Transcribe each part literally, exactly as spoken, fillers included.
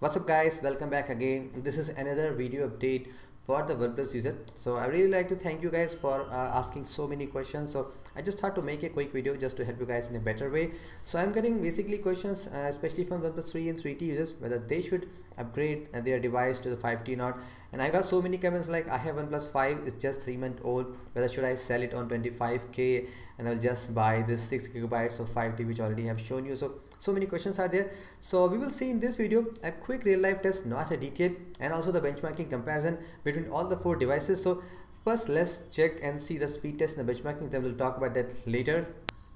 What's up guys, welcome back again. This is another video update for the OnePlus user. So I really like to thank you guys for uh, asking so many questions. So I just thought to make a quick video just to help you guys in a better way. So I'm getting basically questions uh, especially from OnePlus three and three T users whether they should upgrade uh, their device to the five T or not. And I got so many comments like, I have OnePlus five, it's just three month old, whether should I sell it on twenty-five K and I'll just buy this six gigabytes of five T which already have shown you. So so many questions are there. So we will see in this video a quick real life test, not a detail, and also the benchmarking comparison between all the four devices. So first let's check and see the speed test and the benchmarking, then we'll talk about that later.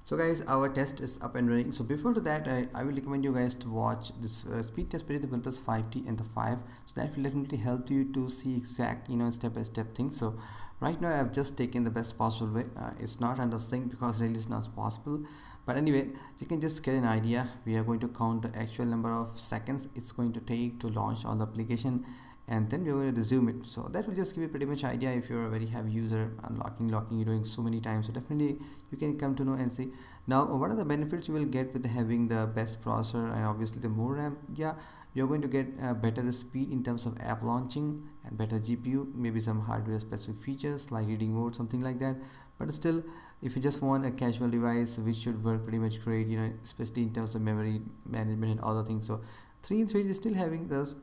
So guys, our test is up and running. So before to that, I, I will recommend you guys to watch this uh, speed test between the OnePlus five T and the five. So that will definitely help you to see exact, you know, step by step things. So right now I have just taken the best possible way. Uh, it's not under sync because really it's not possible. But anyway, you can just get an idea. We are going to count the actual number of seconds it's going to take to launch all the application, and then we're going to resume it. So that will just give you pretty much idea if you're a very heavy user, unlocking, locking, you're doing so many times. So definitely you can come to know and see. Now, what are the benefits you will get with having the best processor and obviously the more RAM? Yeah, you're going to get uh, better speed in terms of app launching and better G P U, maybe some hardware specific features like reading mode, something like that. But still, if you just want a casual device which should work pretty much great, you know, especially in terms of memory management and other things. So three and three is still having this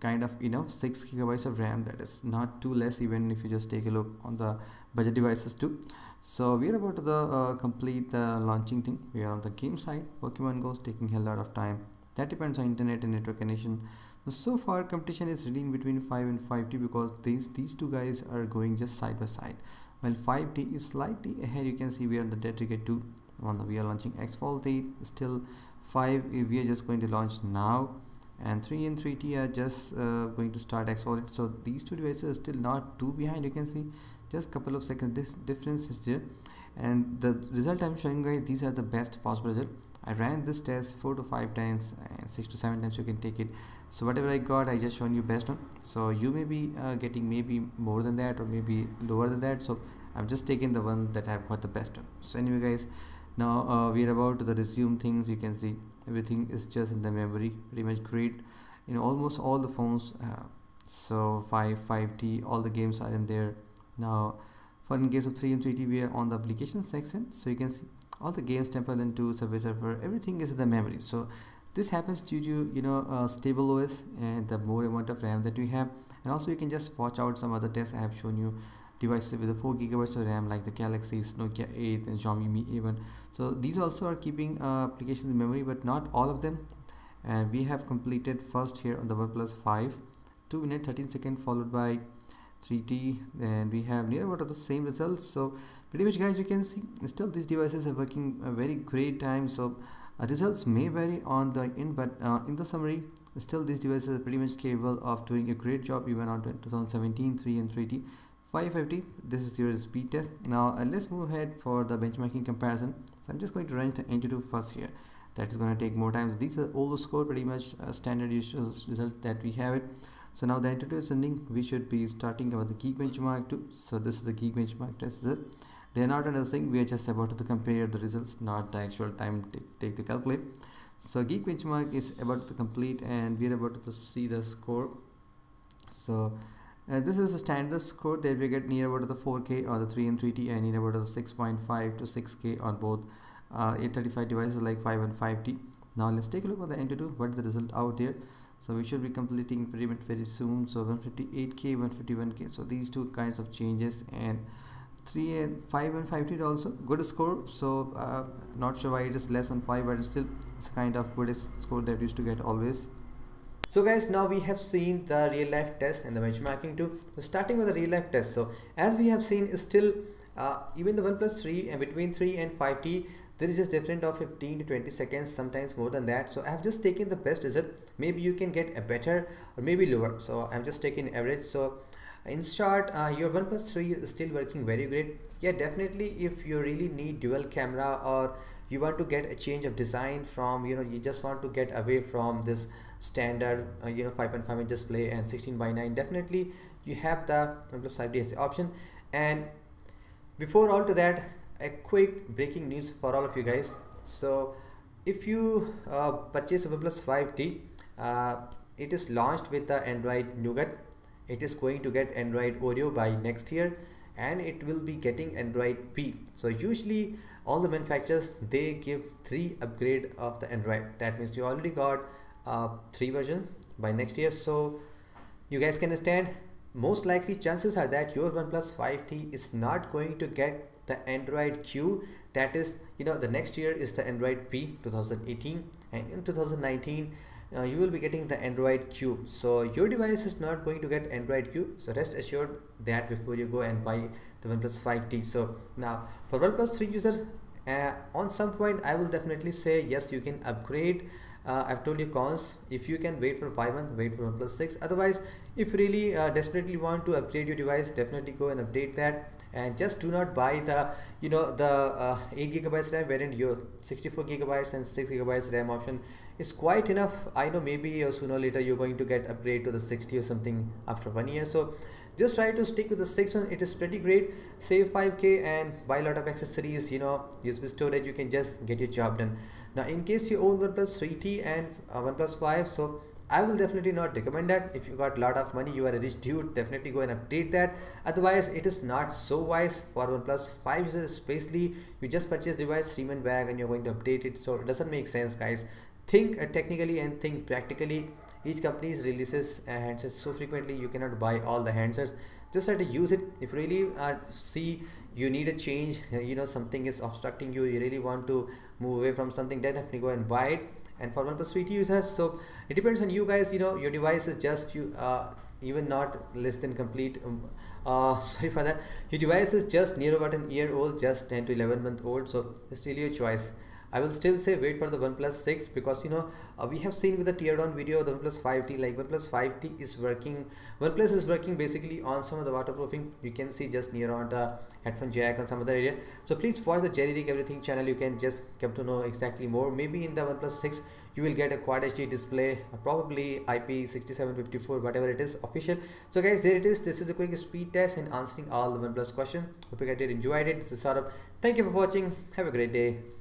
kind of, you know, six gigabytes of RAM. That is not too less, even if you just take a look on the budget devices too. So we are about to the uh, complete the launching thing. We are on the game side. Pokemon Go is taking a lot of time. That depends on internet and network connection. So far competition is really in between five and five T because these these two guys are going just side by side. While five T is slightly ahead, you can see we are on the dead ticket two. On the, we are launching X fault eight. Still five we are just going to launch now, and three and three T are just uh, going to start X fault eight. So these two devices are still not too behind. You can see just couple of seconds this difference is there, and the result I'm showing you guys, these are the best possible result. I ran this test four to five times and six to seven times you can take it. So whatever I got, I just shown you best one. So you may be uh, getting maybe more than that or maybe lower than that. So I've just taken the one that I've got the best one. So anyway guys, now uh, we are about to the resume things. You can see everything is just in the memory, pretty much great in almost all the phones. Uh, so five, five T, all the games are in there. Now for in case of three and three T, we are on the application section. So you can see all the games, Temple Run two, Subway Surfer, everything is in the memory. So this happens due to, you know, uh, stable O S and the more amount of RAM that we have. And also you can just watch out some other tests. I have shown you devices with the four gigabytes of RAM like the Galaxy, Nokia eight and Xiaomi Mi A one. So these also are keeping uh, applications in memory, but not all of them. And we have completed first here on the OnePlus five, two minutes thirteen seconds followed by three T, and we have near about the same results. So pretty much guys, you can see still these devices are working a very great time. So uh, results may vary on the end, but uh, in the summary, still these devices are pretty much capable of doing a great job even on twenty seventeen three and three T, five T. This is your speed test. Now uh, let's move ahead for the benchmarking comparison. So I'm just going to run the Antutu first here. That is going to take more time. These are all the score pretty much uh, standard usual result that we have it. So now the Antutu is running. We should be starting about the Geek Benchmark too. So this is the Geek Benchmark test result. They are not another thing. We are just about to compare the results, not the actual time take to calculate. So Geek Benchmark is about to complete, and we are about to see the score. So uh, this is the standard score that we get near about the four K on the three and three T and near about the six point five to six K on both uh, eight thirty-five devices like five and five T. Now let's take a look at the Antutu. What is the result out there? So we should be completing pretty much very soon. So one fifty-eight K, one fifty-one K. So these two kinds of changes, and three and five and five T also good score. So uh, not sure why it is less on five, but still it's kind of good score that used to get always. So guys, now we have seen the real life test and the benchmarking too. So starting with the real life test. So as we have seen, is still uh, even the OnePlus three and between three and five T. There is just different of fifteen to twenty seconds, sometimes more than that. So I have just taken the best result. Maybe you can get a better or maybe lower. So I'm just taking average. So in short, uh, your OnePlus three is still working very great. Yeah, definitely if you really need dual camera or you want to get a change of design from, you know, you just want to get away from this standard uh, you know, five point five inch display and sixteen by nine, definitely you have the OnePlus five T as the option. And before all to that, a quick breaking news for all of you guys. So if you uh, purchase a OnePlus five T, uh, It is launched with the Android Nougat. It is going to get Android Oreo by next year, and it will be getting Android P. So usually all the manufacturers, they give three upgrade of the Android. That means you already got uh, three versions by next year. So you guys can understand, most likely chances are that your OnePlus five T is not going to get the Android Q. That is, you know, the next year is the Android P twenty eighteen, and in two thousand nineteen uh, you will be getting the Android Q. So your device is not going to get Android Q. So rest assured that before you go and buy the OnePlus five T. So now for OnePlus three users, uh, on some point I will definitely say yes, you can upgrade. Uh, I've told you cons. If you can wait for five months, wait for OnePlus six. Otherwise, if you really uh, desperately want to upgrade your device, definitely go and update that, and just do not buy the you know the uh, eight gigabytes RAM variant. Your sixty-four gigabytes and six gigabytes RAM option is quite enough. I know maybe uh, sooner or later you're going to get upgrade to the sixty or something after one year, so just try to stick with the six one. It is pretty great. Save five K and buy a lot of accessories, you know, U S B storage. You can just get your job done. Now, in case you own OnePlus three T and uh, OnePlus five, so I will definitely not recommend that. If you got a lot of money, you are a rich dude, definitely go and update that. Otherwise, it is not so wise for OnePlus five users, especially you just purchased device three months back and you're going to update it. So it doesn't make sense, guys. Think uh, technically and think practically. Each company releases uh, handsets so frequently, you cannot buy all the handsets. Just try to use it. If you really uh, see you need a change, you know, something is obstructing you, you really want to move away from something, then definitely go and buy it. And for OnePlus three T users, so it depends on you guys. You know, your device is just few, uh, even not less than complete. Um, uh, sorry for that. Your device is just near about an year old, just ten to eleven month old. So it's really your choice. I will still say wait for the OnePlus six, because you know uh, we have seen with the teardown video of the OnePlus five T, like OnePlus five T is working. OnePlus is working basically on some of the waterproofing. You can see just near on the headphone jack and some other area. So please watch the Generic Everything channel. You can just come to know exactly more. Maybe in the OnePlus six you will get a Quad H D display, probably I P six seven five four, whatever it is official. So guys, there it is. This is a quick speed test and answering all the OnePlus questions. Hope you guys did enjoyed it. This is Saurabh. Thank you for watching. Have a great day.